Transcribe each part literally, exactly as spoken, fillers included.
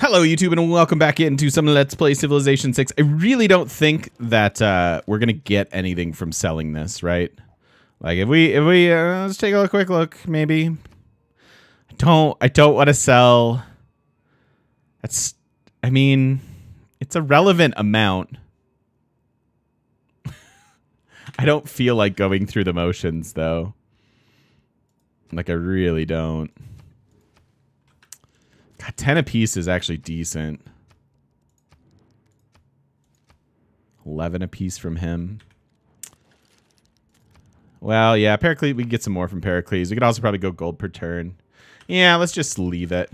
Hello, YouTube, and welcome back into some Let's Play Civilization six. I really don't think that uh, we're gonna get anything from selling this, right? Like, if we, if we, uh, let's take a quick look, maybe. I don't, I don't want to sell. That's, I mean, it's a relevant amount. I don't feel like going through the motions, though. Like, I really don't. God, ten apiece is actually decent. eleven apiece from him. Well, yeah, Pericles, we can get some more from Pericles. We could also probably go gold per turn. Yeah, let's just leave it.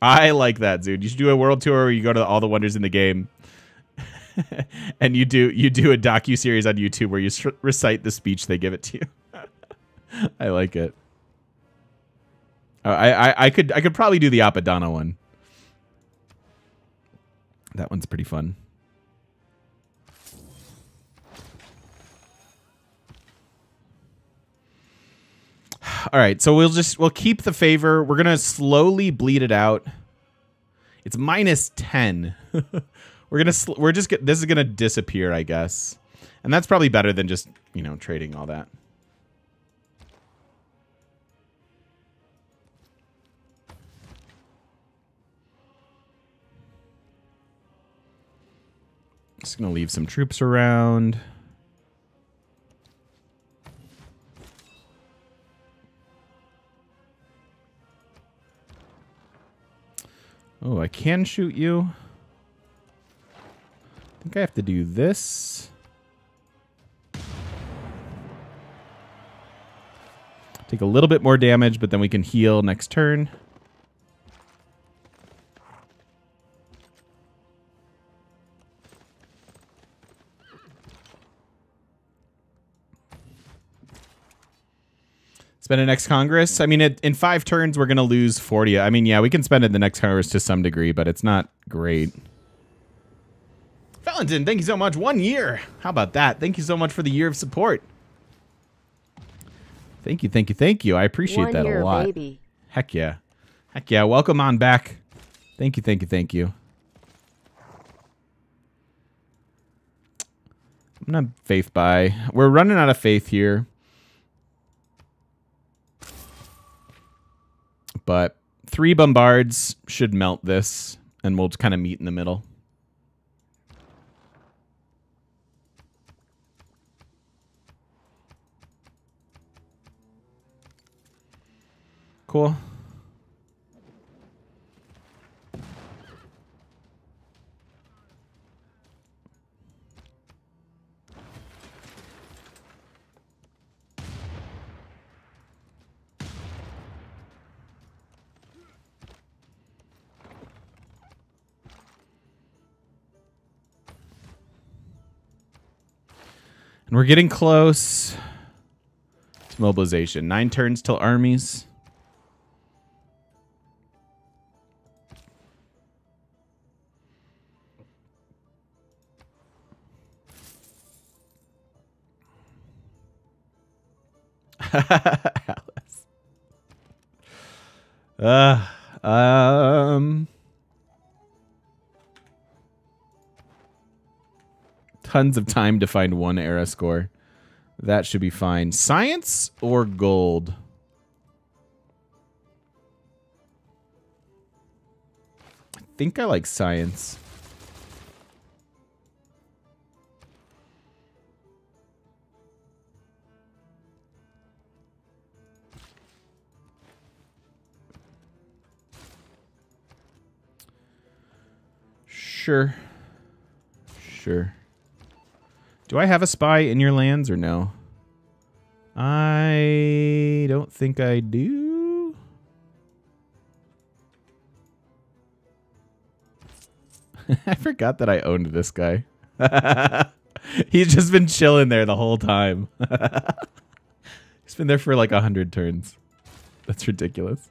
I like that, dude. You should do a world tour where you go to all the wonders in the game. And you do you do a docu-series on YouTube where you recite the speech they give it to you. I like it. I, I I could I could probably do the Apadana one. That one's pretty fun. All right, so we'll just we'll keep the favor. We're gonna slowly bleed it out. It's minus ten. we're gonna sl we're just this is gonna disappear, I guess, and that's probably better than just you know trading all that. Just gonna leave some troops around. Oh, I can shoot you. I think I have to do this. Take a little bit more damage, but then we can heal next turn. Spend it next Congress. I mean, it, in five turns, we're going to lose forty. I mean, yeah, we can spend it the next Congress to some degree, but it's not great. Valentin, thank you so much. One year. How about that? Thank you so much for the year of support. Thank you, thank you, thank you. I appreciate One that year, a lot. Baby. Heck yeah. Heck yeah. Welcome on back. Thank you, thank you, thank you. I'm not faith by. We're running out of faith here. But three bombards should melt this, and we'll just kind of meet in the middle. Cool. And we're getting close to mobilization. Nine turns till armies. Alice. Uh, um, tons of time to find one era score. That should be fine. Science or gold? I think I like science. Sure. Sure. Do I have a spy in your lands or no? I don't think I do. I forgot that I owned this guy. He's just been chilling there the whole time. He's been there for like a hundred turns. That's ridiculous.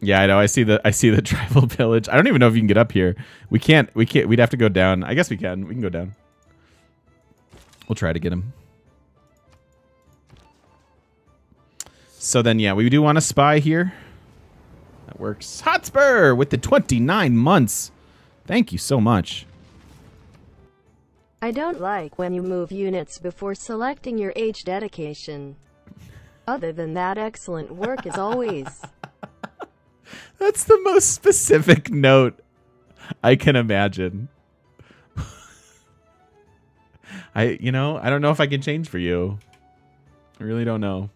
Yeah, I know. I see the I see the tribal village. I don't even know if you can get up here. We can't. We can't. We'd have to go down. I guess we can. We can go down. We'll try to get him. So then, yeah, we do want to spy here. That works. Hotspur with the twenty-nine months. Thank you so much. I don't like when you move units before selecting your age dedication. Other than that, excellent work as always. That's the most specific note I can imagine. I, you know, I don't know if I can change for you. I really don't know.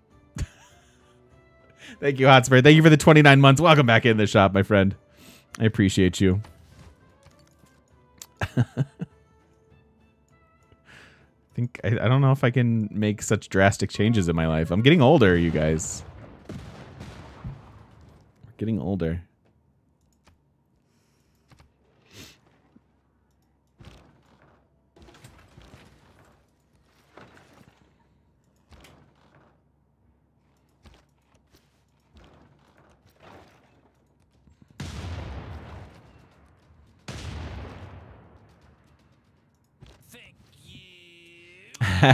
Thank you, Hotspur. Thank you for the twenty-nine months. Welcome back in the shop, my friend. I appreciate you. I think I, I don't know if I can make such drastic changes in my life. I'm getting older, you guys. We're getting older. G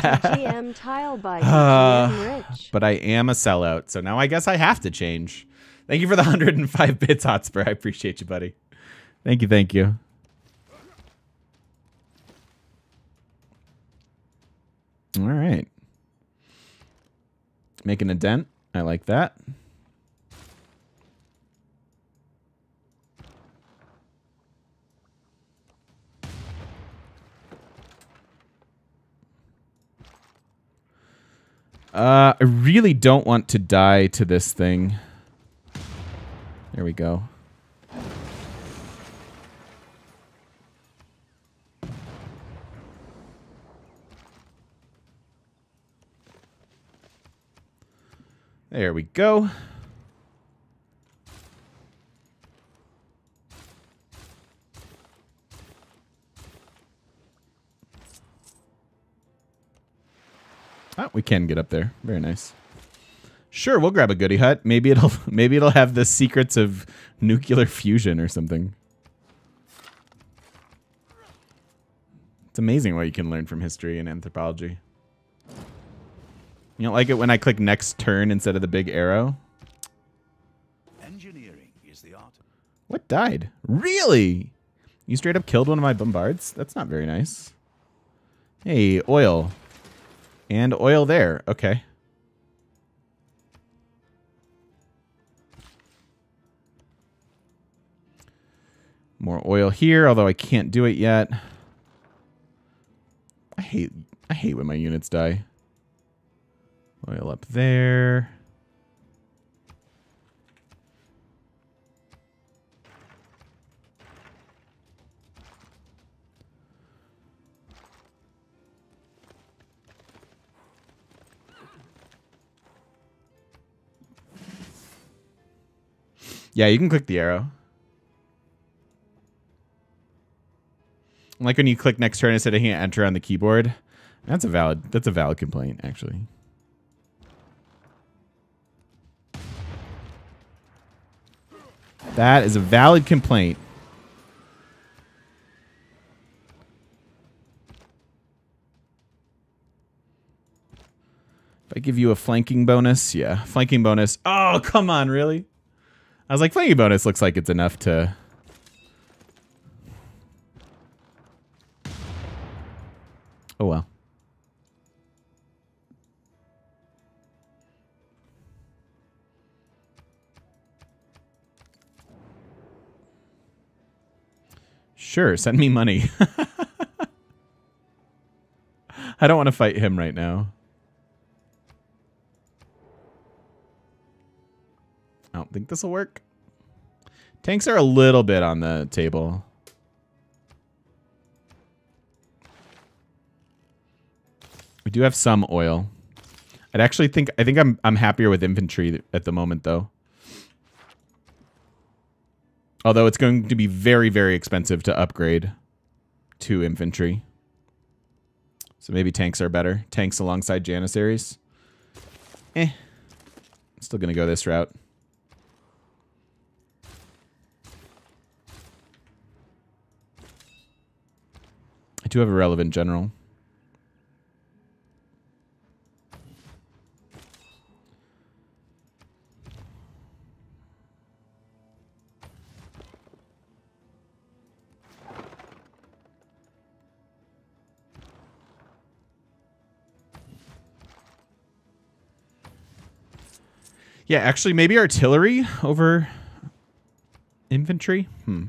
M tile by uh, Rich. But I am a sellout, so now I guess I have to change. Thank you for the one hundred five bits, Hotspur. I appreciate you, buddy. Thank you, thank you. All right. Making a dent. I like that. Uh, I really don't want to die to this thing. There we go. There we go. Oh, we can get up there. Very nice. Sure, we'll grab a goodie hut. Maybe it'll maybe it'll have the secrets of nuclear fusion or something. It's amazing what you can learn from history and anthropology. You don't like it when I click next turn instead of the big arrow? Engineering is the art. What died? Really? You straight up killed one of my bombards? That's not very nice. Hey, oil. And oil there. Okay. More oil here, although I can't do it yet. I hate I hate when my units die. Oil up there. Yeah, you can click the arrow. Like when you click next turn instead of hitting enter on the keyboard. That's a valid that's a valid complaint, actually. That is a valid complaint. If I give you a flanking bonus, yeah. Flanking bonus. Oh, come on, really? I was like, flanking bonus looks like it's enough to... Oh, well. Sure, send me money. I don't want to fight him right now. I don't think this will work. Tanks are a little bit on the table. We do have some oil. I'd actually think I think I'm I'm happier with infantry at the moment though. Although it's going to be very very expensive to upgrade to infantry. So maybe tanks are better. Tanks alongside Janissaries. Eh. I'm still going to go this route. I do have a relevant general. Yeah, actually, maybe artillery over infantry. Hmm.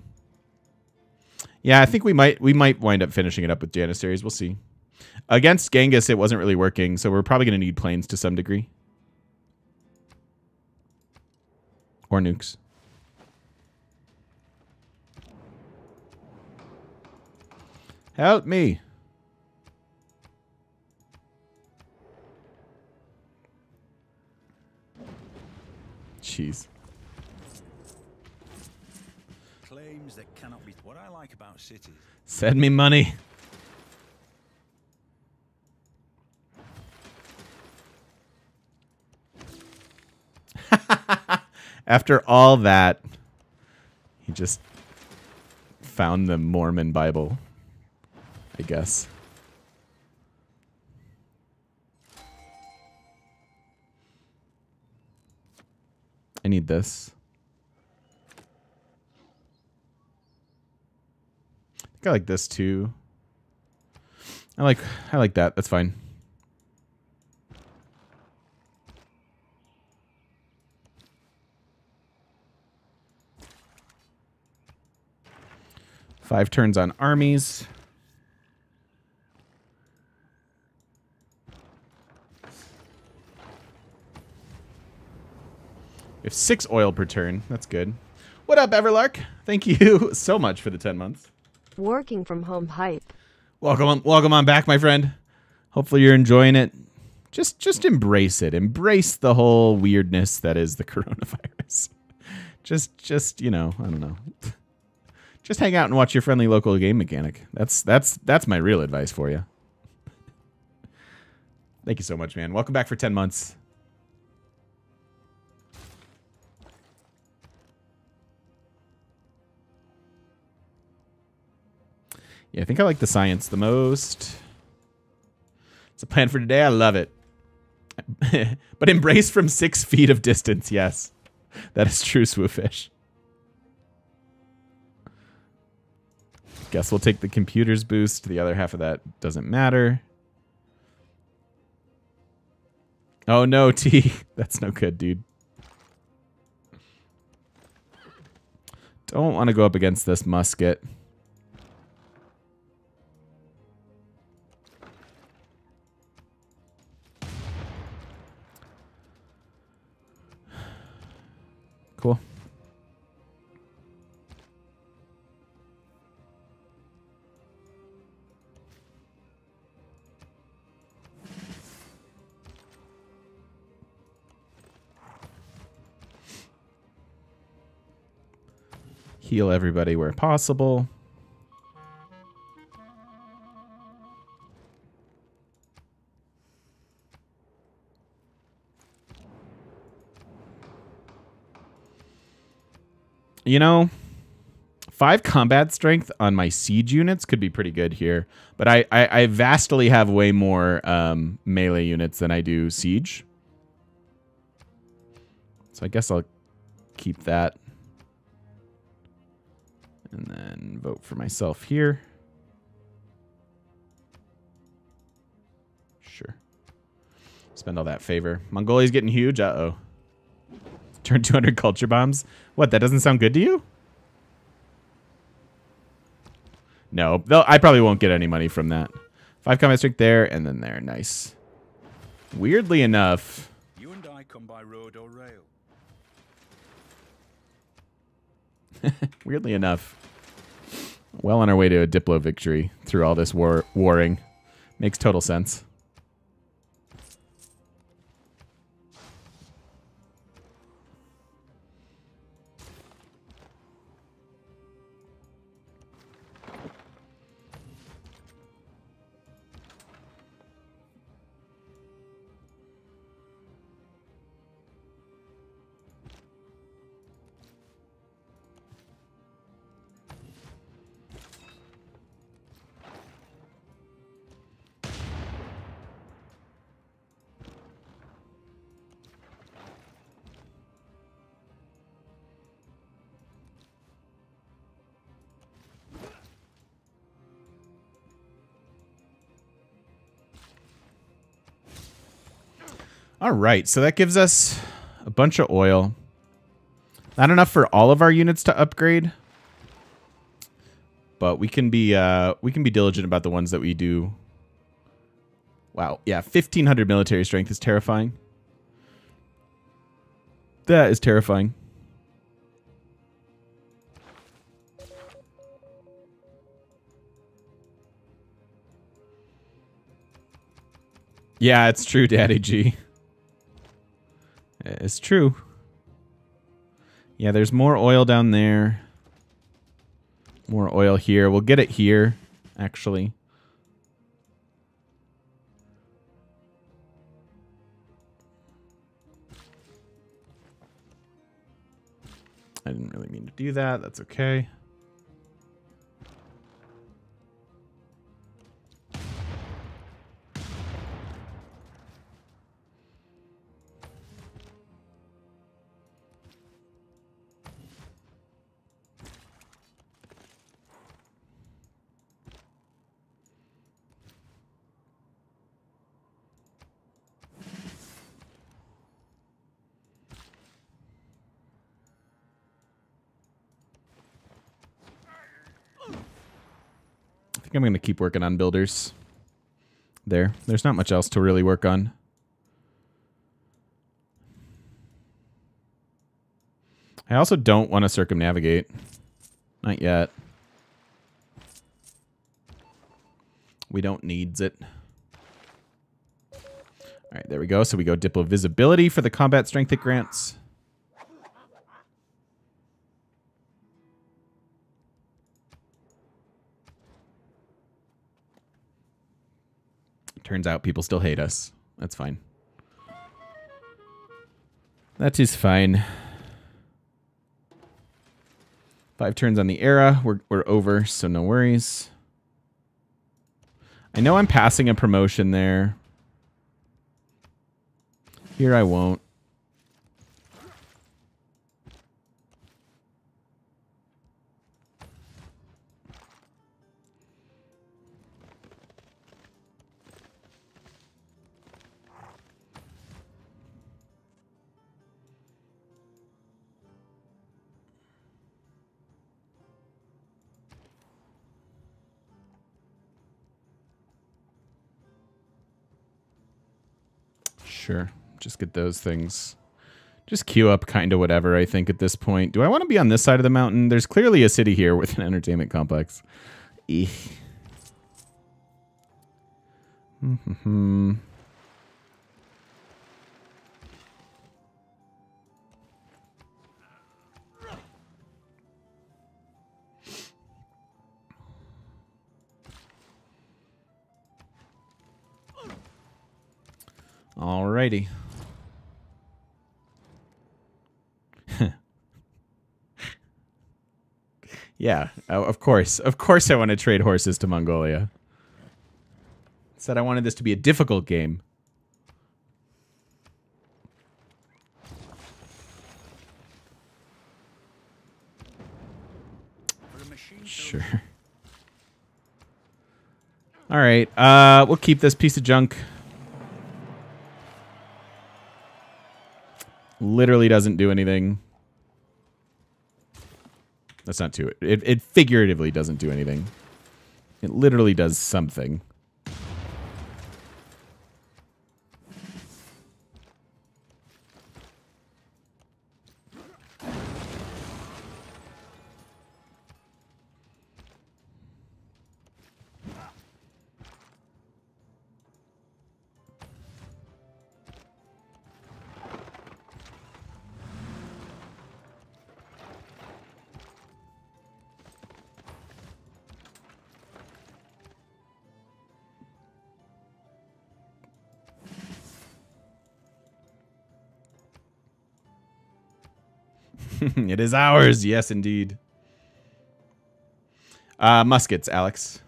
Yeah, I think we might we might wind up finishing it up with Janissaries. We'll see. Against Genghis, it wasn't really working, so we're probably going to need planes to some degree. Or nukes. Help me. Jeez. Claims that cannot be what I like about cities. Send me money. After all that, he just found the Mormon Bible, I guess. I need this. I think I like this too. I like I like that. That's fine. Five turns on armies. We have six oil per turn. That's good. What up, Everlark? Thank you so much for the ten months. Working from home hype. Welcome on, welcome on back, my friend. Hopefully you're enjoying it. Just just embrace it. Embrace the whole weirdness that is the coronavirus. just just, you know, I don't know. Just hang out and watch your friendly local game mechanic. That's that's that's my real advice for you. Thank you so much, man. Welcome back for ten months. Yeah, I think I like the science the most. It's a plan for today. I love it. But embrace from six feet of distance. Yes, that is true, Swoofish. Guess we'll take the computer's boost. The other half of that doesn't matter. Oh, no, T. That's no good, dude. Don't want to go up against this musket. Cool. Heal everybody where possible. You know, five combat strength on my siege units could be pretty good here, but I, I, I vastly have way more um, melee units than I do siege. So I guess I'll keep that. And then vote for myself here. Sure. Spend all that favor. Mongolia's getting huge. Uh-oh. Turn two hundred culture bombs. What, that doesn't sound good to you? No, I probably won't get any money from that. Five combat strength there, and then there. Nice. Weirdly enough... You and I come by road or rail. Weirdly enough, well on our way to a Diplo victory through all this war warring. Makes total sense. All right, so that gives us a bunch of oil. Not enough for all of our units to upgrade, but we can be uh, we can be diligent about the ones that we do. Wow, yeah, fifteen hundred military strength is terrifying. That is terrifying. Yeah, it's true, Daddy G. It's true. Yeah, there's more oil down there. More oil here. We'll get it here, actually. I didn't really mean to do that. That's okay. I'm going to keep working on builders. There. There's not much else to really work on. I also don't want to circumnavigate. Not yet. We don't needs it. All right, there we go. So we go Diplo Visibility for the combat strength it grants. Turns out people still hate us. That's fine. That is fine. Five turns on the era. We're, we're over, so no worries. I know I'm passing a promotion there. Here I won't. Sure. Just get those things. Just queue up kind of whatever, I think, at this point. Do I want to be on this side of the mountain? There's clearly a city here with an entertainment complex. Eek. Mm-hmm. Alrighty. Yeah, of course. Of course I want to trade horses to Mongolia. Said I wanted this to be a difficult game. Sure. Alright, uh, we'll keep this piece of junk. Literally doesn't do anything. That's not too... It, it figuratively doesn't do anything. It literally does something. It is ours. Yes, indeed. Uh, muskets, Alex.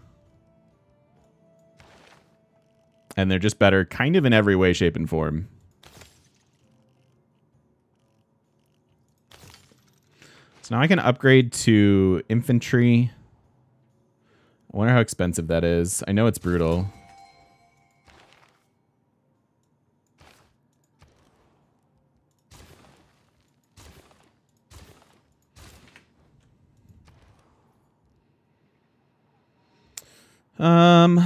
And they're just better kind of in every way, shape, and form. So now I can upgrade to infantry. I wonder how expensive that is. I know it's brutal. Um,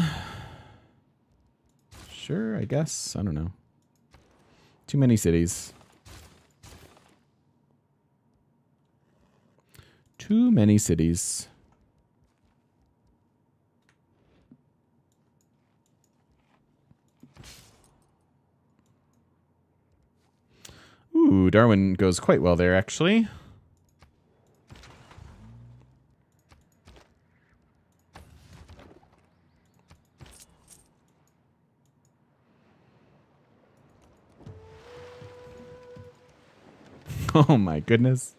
sure, I guess. I don't know. Too many cities. Too many cities. Ooh, Darwin goes quite well there, actually. Oh my goodness.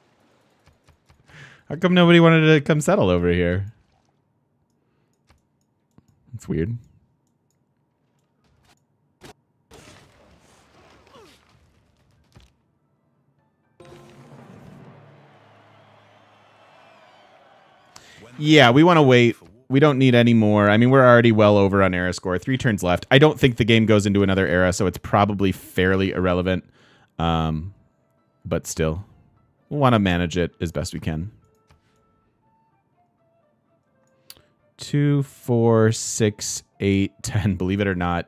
How come nobody wanted to come settle over here? That's weird. Yeah, we want to wait. We don't need any more. I mean, we're already well over on era score. Three turns left. I don't think the game goes into another era, so it's probably fairly irrelevant. Um, but still, we'll want to manage it as best we can. Two, four, six, eight, ten. Believe it or not.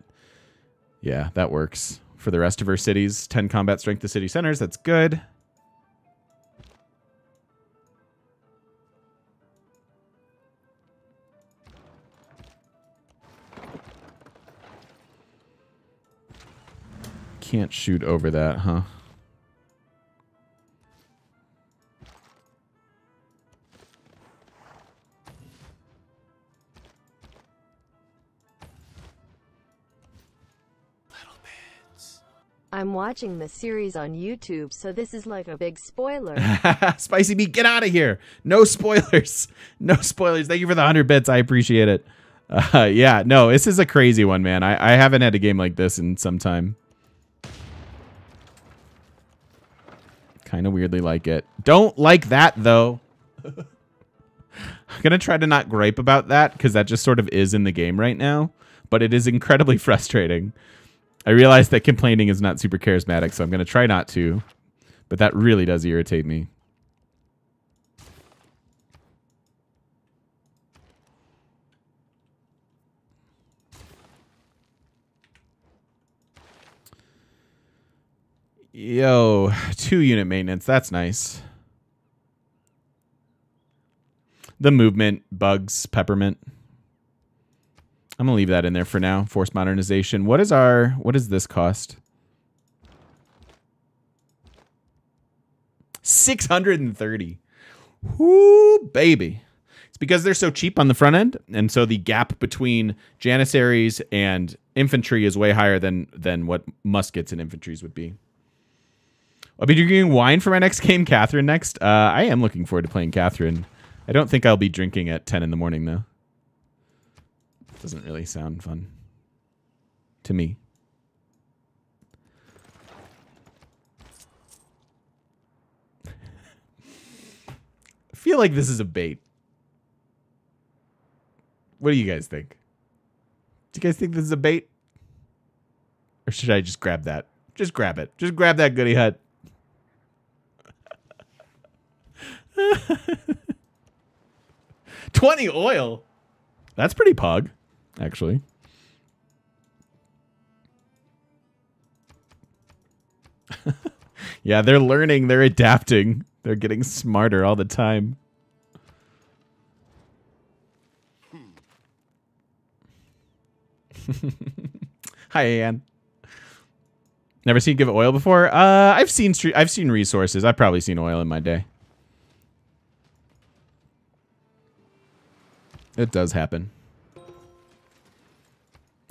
Yeah, that works. For the rest of our cities, ten combat strength to city centers. That's good. Can't shoot over that, huh? I'm watching the series on YouTube, so this is like a big spoiler. Spicy Meat, get out of here. No spoilers. No spoilers. Thank you for the one hundred bits. I appreciate it. Uh, yeah, no, this is a crazy one, man. I, I haven't had a game like this in some time. Kind of weirdly like it. Don't like that, though. I'm going to try to not gripe about that because that just sort of is in the game right now. But it is incredibly frustrating. I realize that complaining is not super charismatic, so I'm going to try not to. But that really does irritate me. Yo, two unit maintenance. That's nice. The movement bugs peppermint. I'm gonna leave that in there for now. Force modernization. What is our? What does this cost? Six hundred and thirty. Whoo, baby! It's because they're so cheap on the front end, and so the gap between Janissaries and infantry is way higher than than what muskets and infantries would be. I'll be drinking wine for my next game, Catherine, next. Uh, I am looking forward to playing Catherine. I don't think I'll be drinking at ten in the morning, though. Doesn't really sound fun. To me. I feel like this is a bait. What do you guys think? Do you guys think this is a bait? Or should I just grab that? Just grab it. Just grab that goody hut. twenty oil. That's pretty pog, actually. Yeah, they're learning. They're adapting. They're getting smarter all the time. Hi, Ayan. Never seen give oil before. Uh, I've seen I've seen resources. I've probably seen oil in my day. It does happen.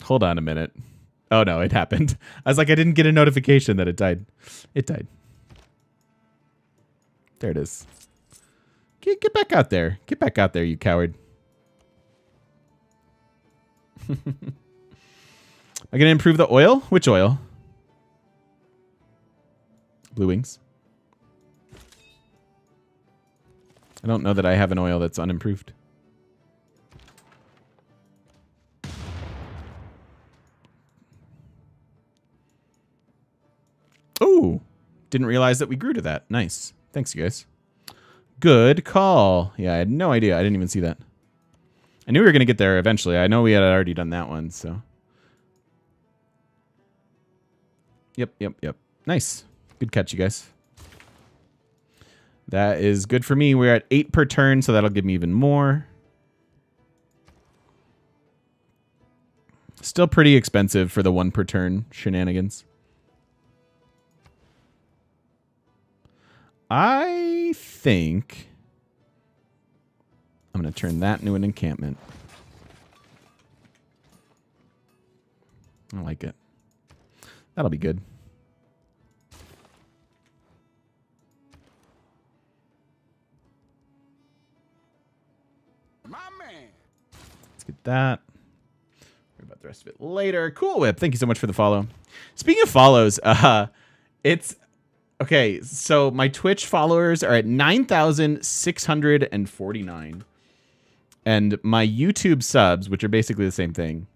Hold on a minute. Oh no, it happened. I was like, I didn't get a notification that it died. It died. There it is. Get, get back out there. Get back out there, you coward. Am I gonna improve the oil? Which oil? Blue wings. I don't know that I have an oil that's unimproved. Oh, didn't realize that we grew to that. Nice. Thanks, you guys. Good call. Yeah, I had no idea. I didn't even see that. I knew we were going to get there eventually. I know we had already done that one, so. Yep, yep, yep. Nice. Good catch, you guys. That is good for me. We're at eight per turn, so that'll give me even more. Still pretty expensive for the one per turn shenanigans. I think I'm going to turn that into an encampment. I like it. That'll be good. My man. Let's get that. Worry about the rest of it later. Cool Whip, thank you so much for the follow. Speaking of follows, uh, it's... Okay, so my Twitch followers are at nine thousand six hundred forty-nine. And my YouTube subs, which are basically the same thing,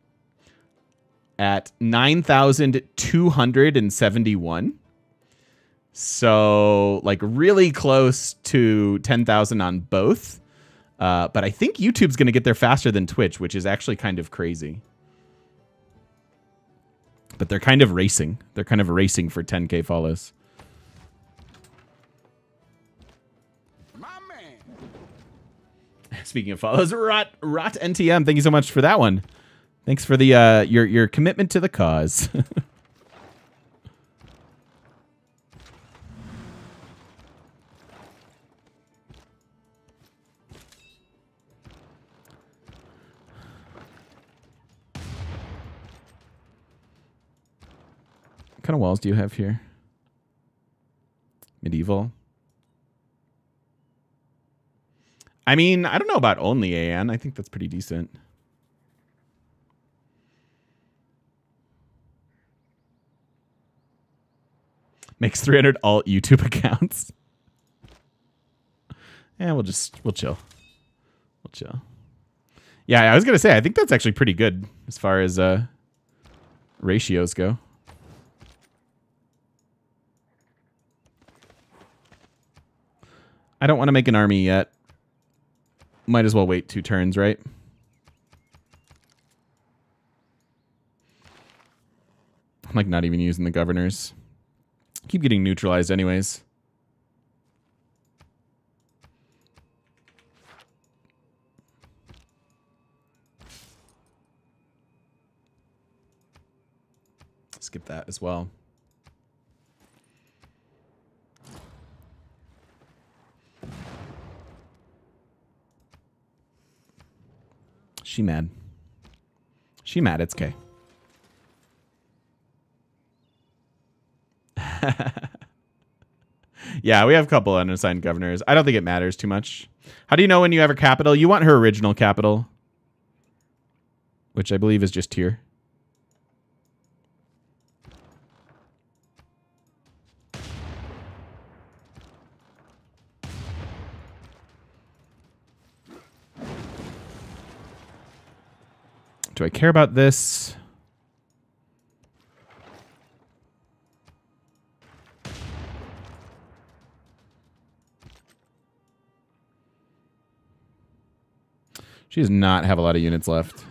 at nine thousand two hundred seventy-one. So, like, really close to ten thousand on both. Uh, but I think YouTube's going to get there faster than Twitch, which is actually kind of crazy. But they're kind of racing. They're kind of racing for ten K follows. Speaking of follows, Rot Rot N T M, thank you so much for that one. Thanks for the uh, your your commitment to the cause. What kind of walls do you have here? Medieval. I mean, I don't know about only Ayan. I think that's pretty decent. Makes three hundred alt YouTube accounts. Yeah, we'll just, we'll chill. We'll chill. Yeah, I was going to say, I think that's actually pretty good as far as uh, ratios go. I don't want to make an army yet. Might as well wait two turns, right? I'm like not even using the governors. Keep getting neutralized anyways. Skip that as well. She mad. She mad, it's okay. Yeah, we have a couple unassigned governors. I don't think it matters too much. How do you know when you have her capital? You want her original capital, which I believe is just here. Do I care about this? She does not have a lot of units left.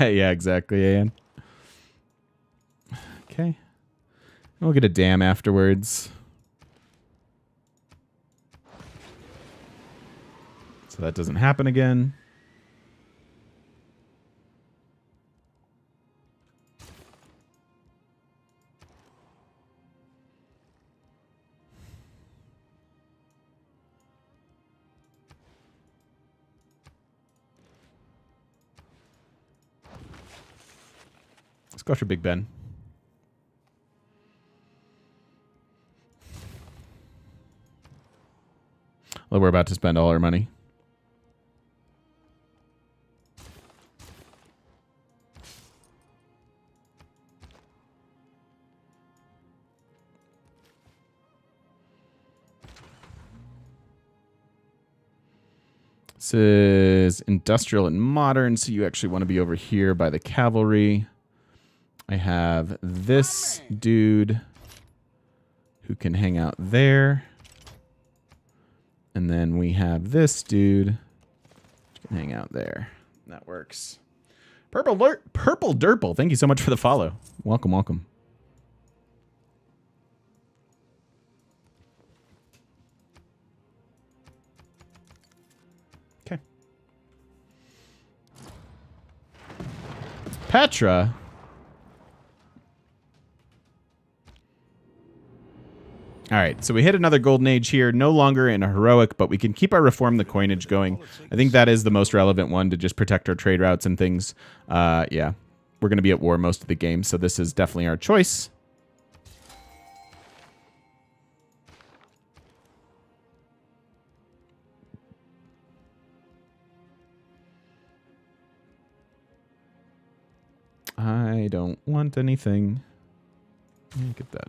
Yeah, exactly, Ian. Okay. We'll get a dam afterwards. So that doesn't happen again. Go for Big Ben. Well, we're about to spend all our money. says industrial and modern, so you actually want to be over here by the cavalry. I have this dude who can hang out there. And then we have this dude who can hang out there. That works. Purple Purple Durple, thank you so much for the follow. Welcome, welcome. Okay. Petra. All right, so we hit another golden age here, no longer in a heroic, but we can keep our reform the coinage going. I think that is the most relevant one to just protect our trade routes and things. Uh, yeah, we're going to be at war most of the game, so this is definitely our choice. I don't want anything. Let me get that.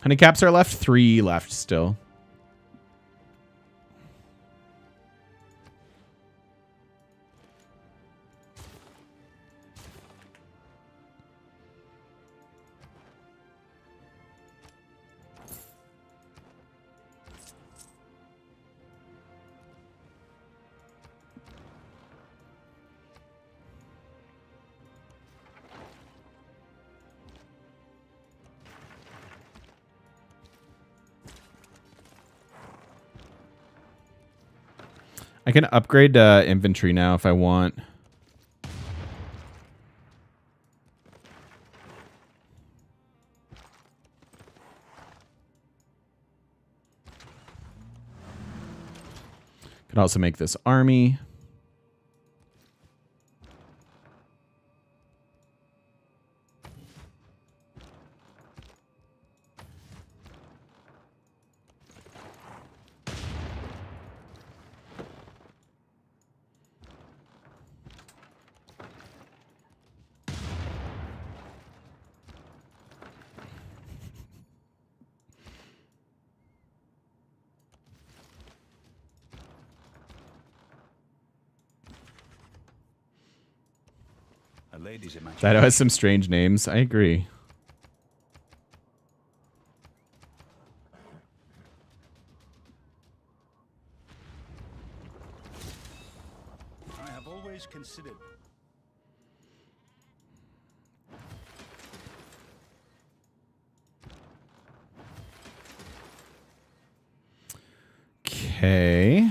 How many caps are left? Three left still. I can upgrade uh, infantry now if I want. Could also make this army. That has some strange names. I agree. I have always considered. Okay.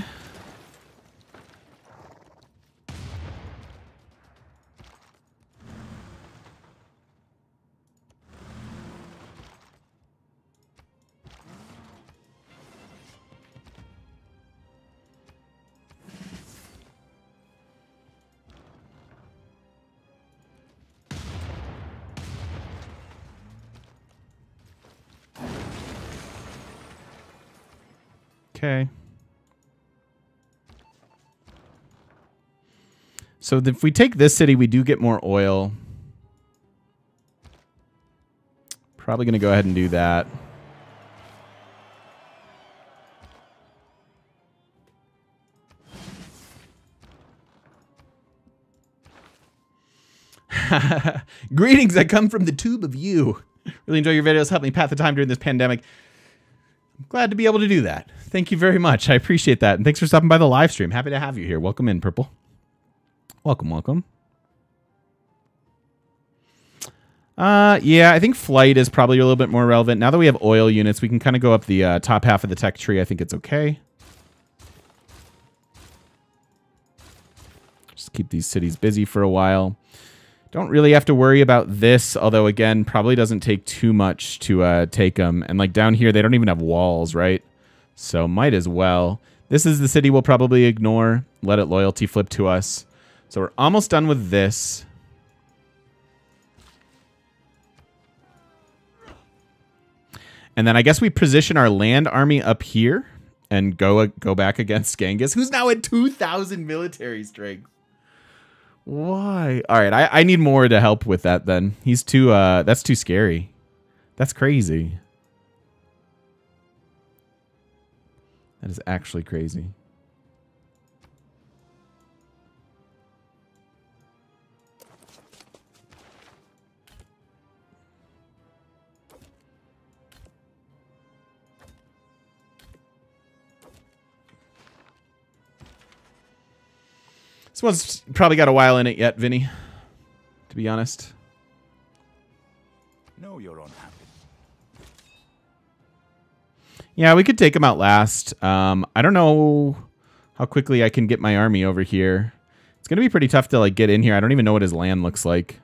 Okay. So if we take this city, we do get more oil. Probably going to go ahead and do that. Greetings, I come from the tube of you. Really enjoy your videos. Help me pass the time during this pandemic. I'm glad to be able to do that. Thank you very much. I appreciate that. And thanks for stopping by the live stream. Happy to have you here. Welcome in, Purple. Welcome, welcome. Uh, yeah, I think flight is probably a little bit more relevant. Now that we have oil units, we can kind of go up the uh, top half of the tech tree. I think it's okay. Just keep these cities busy for a while. Don't really have to worry about this, although, again, probably doesn't take too much to uh, take them. And, like, down here, they don't even have walls, right? So might as well. This is the city we'll probably ignore. Let it loyalty flip to us. So we're almost done with this. And then I guess we position our land army up here and go, uh, go back against Genghis, who's now at two thousand military strength. Why? All right, I, I need more to help with that then. He's too, uh, that's too scary. That's crazy. That is actually crazy. This one's probably got a while in it yet, Vinny, to be honest. No, you're unhappy. Yeah, we could take him out last. Um, I don't know how quickly I can get my army over here. It's going to be pretty tough to like get in here. I don't even know what his land looks like.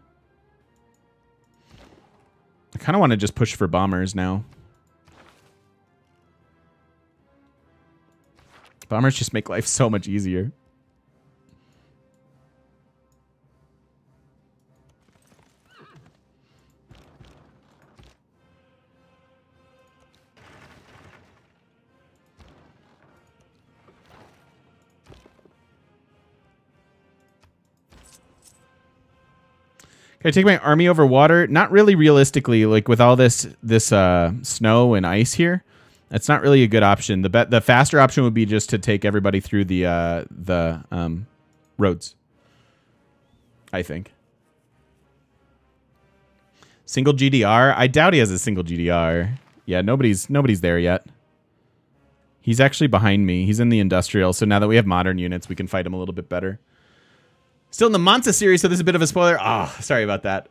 I kind of want to just push for bombers now. Bombers just make life so much easier. Can I take my army over water? Not really realistically, like with all this this uh, snow and ice here, that's not really a good option. The be the faster option would be just to take everybody through the uh, the um, roads, I think. Single G D R? I doubt he has a single G D R. Yeah, nobody's nobody's there yet. He's actually behind me. He's in the industrial, so now that we have modern units, we can fight him a little bit better. Still in the Monza series, so this is a bit of a spoiler. Ah, oh, sorry about that.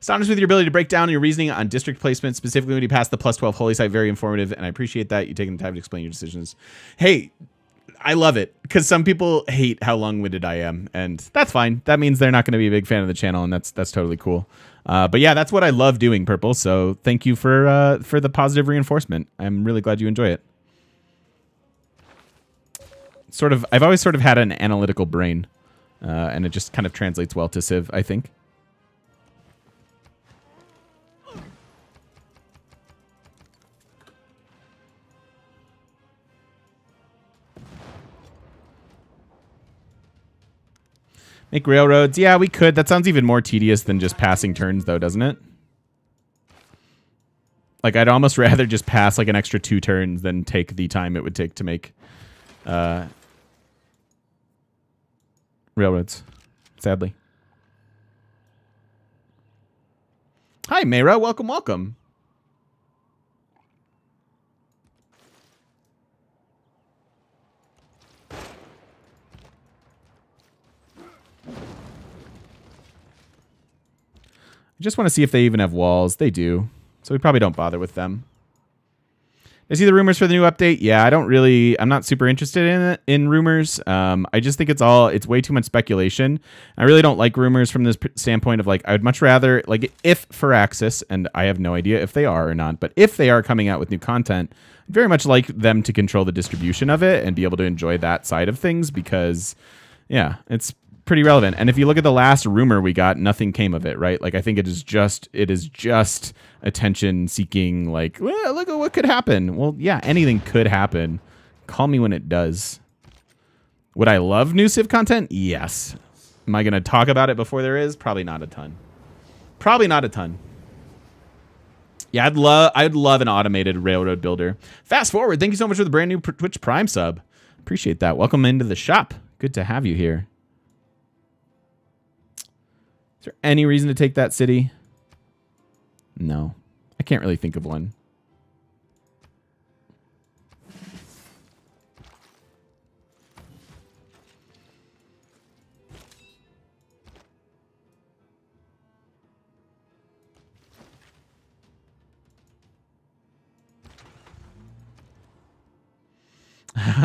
Astonished with your ability to break down your reasoning on district placement, specifically when you pass the plus twelve holy site. Very informative, and I appreciate that. You taking the time to explain your decisions. Hey, I love it, because some people hate how long-winded I am, and that's fine. That means they're not going to be a big fan of the channel, and that's that's totally cool. Uh, but yeah, that's what I love doing, Purple, so thank you for, uh, for the positive reinforcement. I'm really glad you enjoy it. Sort of, I've always sort of had an analytical brain. Uh, and it just kind of translates well to Civ, I think. Make railroads. Yeah, we could. That sounds even more tedious than just passing turns, though, doesn't it? Like, I'd almost rather just pass, like, an extra two turns than take the time it would take to make... Uh, railroads, sadly. Hi, Mayra. Welcome, welcome. I just want to see if they even have walls. They do. So we probably don't bother with them. I see the rumors for the new update. Yeah, I don't really... I'm not super interested in in rumors. Um, I just think it's all... It's way too much speculation. I really don't like rumors from this standpoint of, like, I would much rather... Like, if Firaxis, and I have no idea if they are or not, but if they are coming out with new content, I'd very much like them to control the distribution of it and be able to enjoy that side of things because, yeah, it's pretty relevant. And if you look at the last rumor we got, nothing came of it, right? Like, I think it is just... It is just... attention seeking, like, well, look at what could happen. Well, yeah, anything could happen. Call me when it does. Would I love new Civ content? Yes. Am I going to talk about it before there is? Probably not a ton. Probably not a ton. Yeah, I'd love I'd love an automated railroad builder. Fast forward, thank you so much for the brand new Twitch Prime sub. Appreciate that. Welcome into the shop. Good to have you here. Is there any reason to take that city? No, I can't really think of one.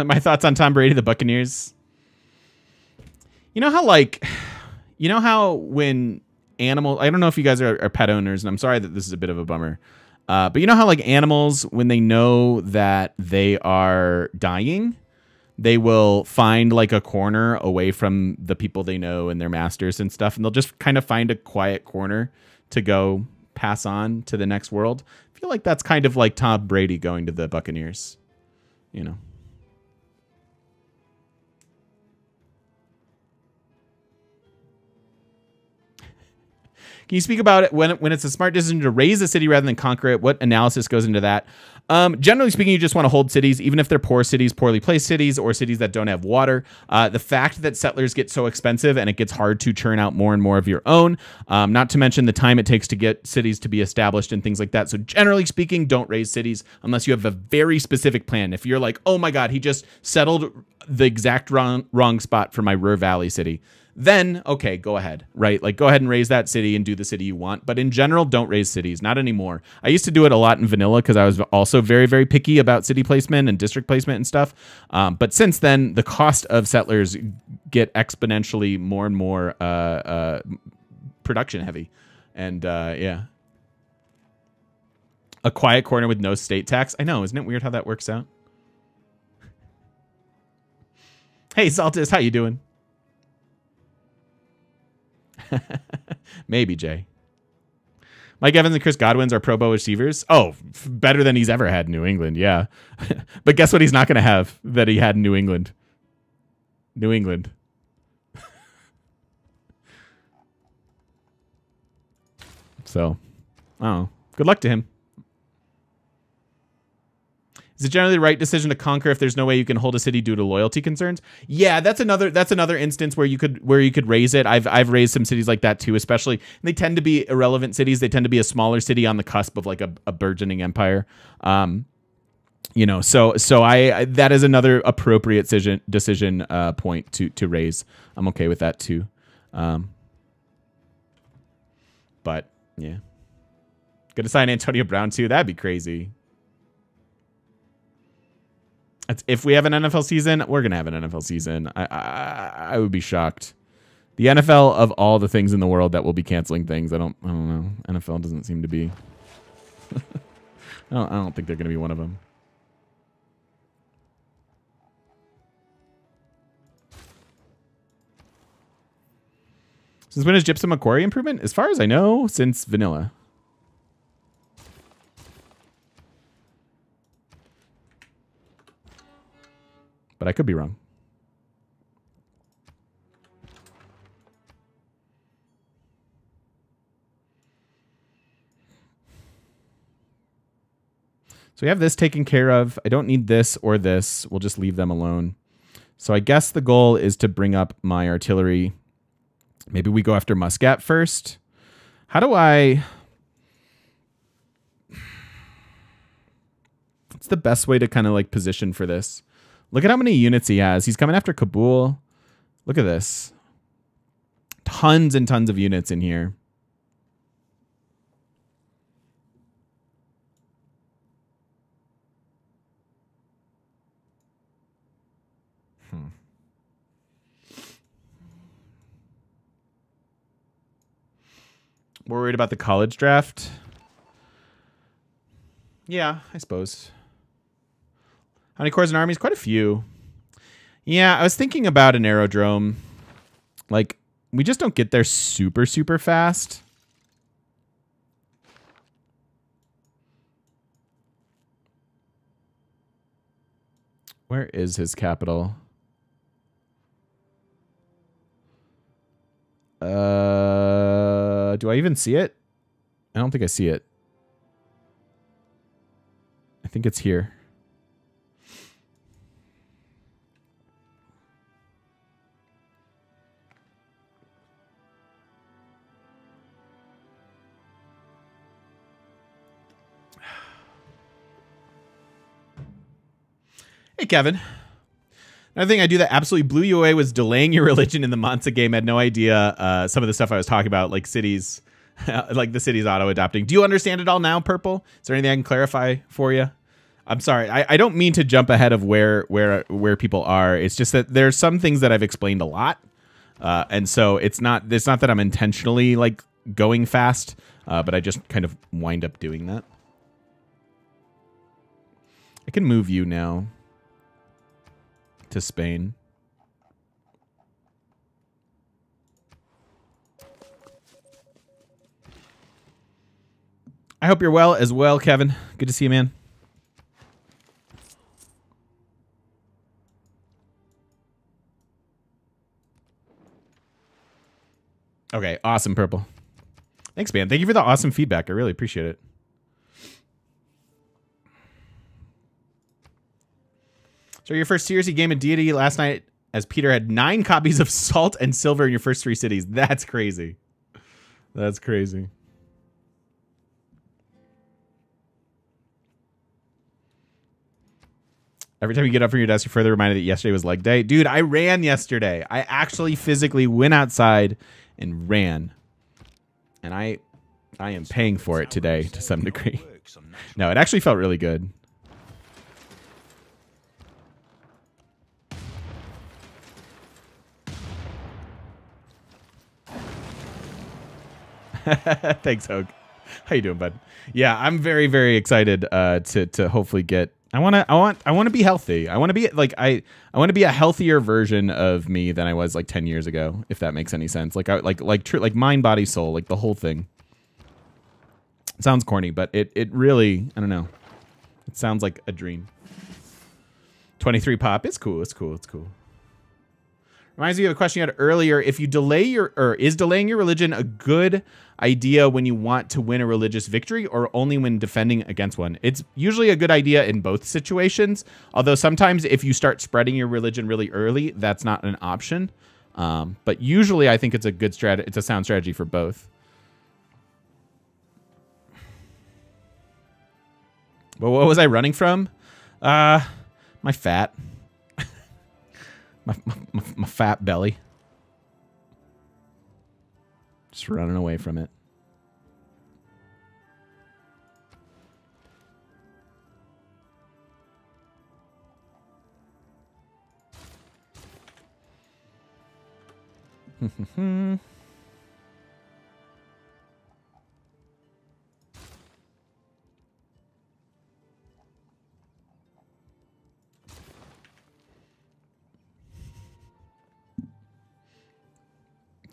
My thoughts on Tom Brady, the Buccaneers. You know how, like, you know how when... Animal. I don't know if you guys are, are pet owners, and I'm sorry that this is a bit of a bummer. Uh, but you know how, like, animals, when they know that they are dying, they will find, like, a corner away from the people they know and their masters and stuff, and they'll just kind of find a quiet corner to go pass on to the next world. I feel like that's kind of like Tom Brady going to the Buccaneers, you know. Can you speak about it when, when it's a smart decision to raise a city rather than conquer it? What analysis goes into that? Um, generally speaking, you just want to hold cities, even if they're poor cities, poorly placed cities, or cities that don't have water. Uh, the fact that settlers get so expensive and it gets hard to churn out more and more of your own, um, not to mention the time it takes to get cities to be established and things like that. So generally speaking, don't raise cities unless you have a very specific plan. If you're like, oh my God, he just settled the exact wrong, wrong spot for my Ruhr Valley city, then, okay, go ahead, right? Like, go ahead and raise that city and do the city you want. But in general, don't raise cities, not anymore. I used to do it a lot in vanilla because I was also very, very picky about city placement and district placement and stuff. Um, but since then, the cost of settlers get exponentially more and more uh, uh, production heavy. And uh, yeah. A quiet corner with no state tax. I know, isn't it weird how that works out? Hey, Zaltis, how you doing? Maybe, Jay. Mike Evans and Chris Godwin's are Pro Bowl receivers. Oh, better than he's ever had in New England, yeah. But guess what he's not going to have that he had in New England? New England. So, oh, good luck to him. Is it generally the right decision to conquer if there's no way you can hold a city due to loyalty concerns? Yeah, that's another that's another instance where you could where you could raise it. I've I've raised some cities like that too, especially. They tend to be irrelevant cities. They tend to be a smaller city on the cusp of like a, a burgeoning empire. Um, you know, so so I, I that is another appropriate decision decision uh, point to to raise. I'm okay with that too. Um, but yeah, gonna sign Antonio Brown too. That'd be crazy. If we have an N F L season, we're going to have an N F L season. I, I I would be shocked. The N F L of all the things in the world that will be canceling things. I don't I don't know. N F L doesn't seem to be. I, don't, I don't think they're going to be one of them. Since when is Gypsum a quarry improvement? As far as I know, since vanilla. But I could be wrong. So we have this taken care of. I don't need this or this. We'll just leave them alone. So I guess the goal is to bring up my artillery. Maybe we go after Muscat first. How do I... What's the best way to kind of like position for this? Look at how many units he has. He's coming after Kabul. Look at this. Tons and tons of units in here. Hmm. We're worried about the college draft. Yeah, I suppose. How many corps and armies? Quite a few. Yeah, I was thinking about an aerodrome. Like, we just don't get there super, super fast. Where is his capital? Uh, do I even see it? I don't think I see it. I think it's here. Hey, Kevin. Another thing I do that absolutely blew you away was delaying your religion in the Monza game. I had no idea uh, some of the stuff I was talking about, like cities, like the cities auto-adopting. Do you understand it all now, Purple? Is there anything I can clarify for you? I'm sorry. I, I don't mean to jump ahead of where, where, where people are. It's just that there's some things that I've explained a lot. Uh, and so it's not, it's not that I'm intentionally like going fast, uh, but I just kind of wind up doing that. I can move you now. To Spain. I hope you're well as well, Kevin. Good to see you, man. Okay, awesome, Purple. Thanks, man. Thank you for the awesome feedback. I really appreciate it. So your first seriously game of deity last night, as Peter had nine copies of Salt and Silver in your first three cities. That's crazy. That's crazy. Every time you get up from your desk, you're further reminded that yesterday was leg day. Dude, I ran yesterday. I actually physically went outside and ran. And I I am paying for it today to some degree. No, it actually felt really good. Thanks, Hogue. How you doing, bud? Yeah, I'm very, very excited uh, to to hopefully get. I wanna, I want, I want to be healthy. I want to be like I, I want to be a healthier version of me than I was like ten years ago, if that makes any sense. Like, I, like, like, true, like mind, body, soul, like the whole thing. It sounds corny, but it, it really, I don't know. It sounds like a dream. twenty-three pop. It's cool. It's cool. It's cool. Reminds me of a question you had earlier. If you delay your, or is delaying your religion a good idea when you want to win a religious victory or only when defending against one? It's usually a good idea in both situations. Although sometimes if you start spreading your religion really early, that's not an option. Um, but usually I think it's a good strategy. It's a sound strategy for both. But what was I running from? Uh, my fat. My, my, my fat belly. Just running away from it.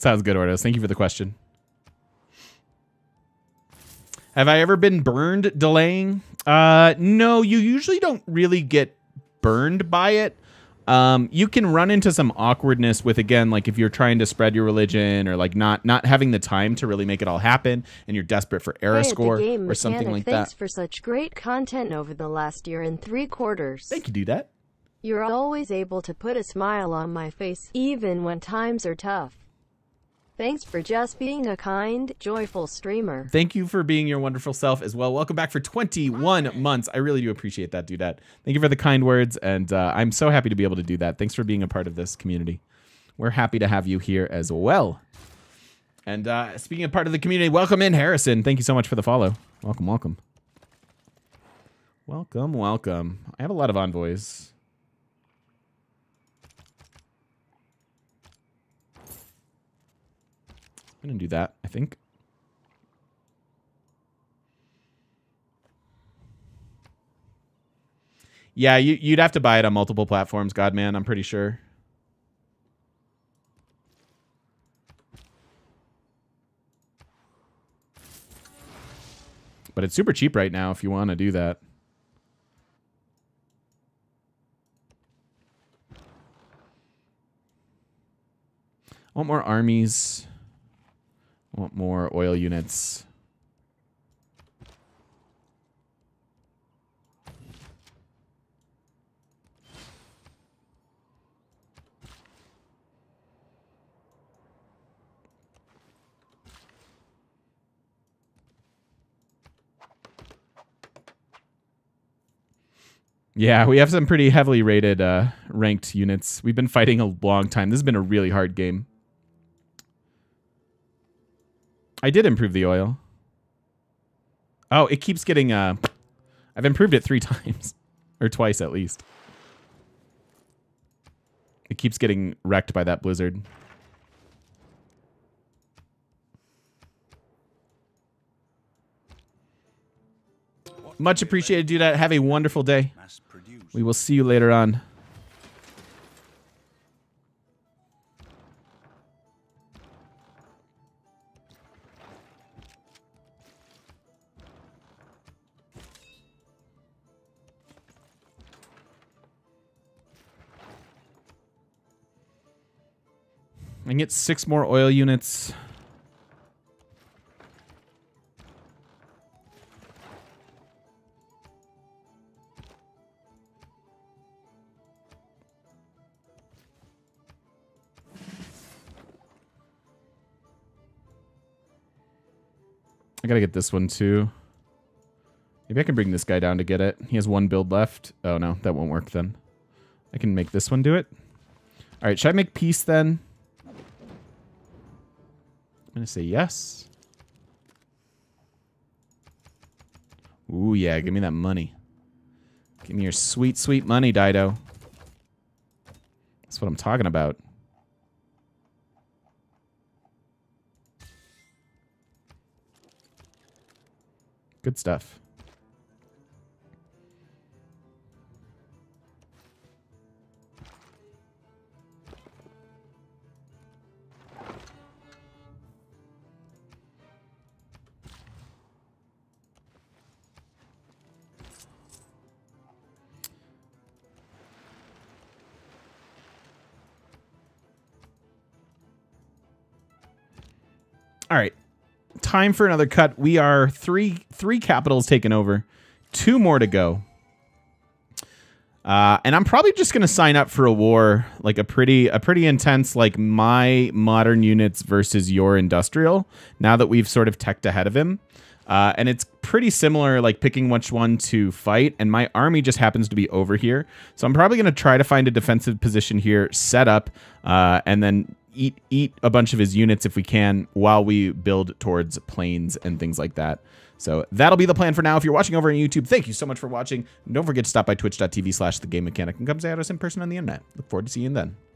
Sounds good, Ordos. Thank you for the question. Have I ever been burned delaying? Uh, no, you usually don't really get burned by it. Um, you can run into some awkwardness with, again, like if you're trying to spread your religion or like not not having the time to really make it all happen and you're desperate for error score or something like that. Thanks for such great content over the last year and three quarters. Thank you, do that. You're always able to put a smile on my face, even when times are tough. Thanks for just being a kind, joyful streamer. Thank you for being your wonderful self as well. Welcome back for twenty-one months. I really do appreciate that, Dudette. Thank you for the kind words, and uh, I'm so happy to be able to do that. Thanks for being a part of this community. We're happy to have you here as well. And uh, speaking of part of the community, welcome in, Harrison. Thank you so much for the follow. Welcome, welcome. Welcome, welcome. I have a lot of envoys. I'm going to do that, I think. Yeah, you, you'd have to buy it on multiple platforms, Godman, I'm pretty sure. But it's super cheap right now if you want to do that. I want more armies. Want more oil units. Yeah, we have some pretty heavily rated uh, ranked units. We've been fighting a long time. This has been a really hard game. I did improve the oil. Oh, it keeps getting... Uh, I've improved it three times. Or twice, at least. It keeps getting wrecked by that blizzard. Much appreciated, dude. Have a wonderful day. We will see you later on. I can get six more oil units. I gotta get this one too. Maybe I can bring this guy down to get it. He has one build left. Oh no, that won't work then. I can make this one do it. All right, should I make peace then? I'm gonna say yes. Ooh yeah, give me that money. Give me your sweet, sweet money, Dido. That's what I'm talking about. Good stuff. All right, time for another cut. We are three three capitals taken over, two more to go. Uh, and I'm probably just gonna sign up for a war, like a pretty a pretty intense, like my modern units versus your industrial. Now that we've sort of teched ahead of him, uh, and it's pretty similar, like picking which one to fight. And my army just happens to be over here, so I'm probably gonna try to find a defensive position here, set up, uh, and then. Eat, eat a bunch of his units if we can while we build towards planes and things like that. So that'll be the plan for now. If you're watching over on YouTube, thank you so much for watching. And don't forget to stop by twitch dot t v slash the game mechanic and come say hi to us in person on the internet. Look forward to seeing you then.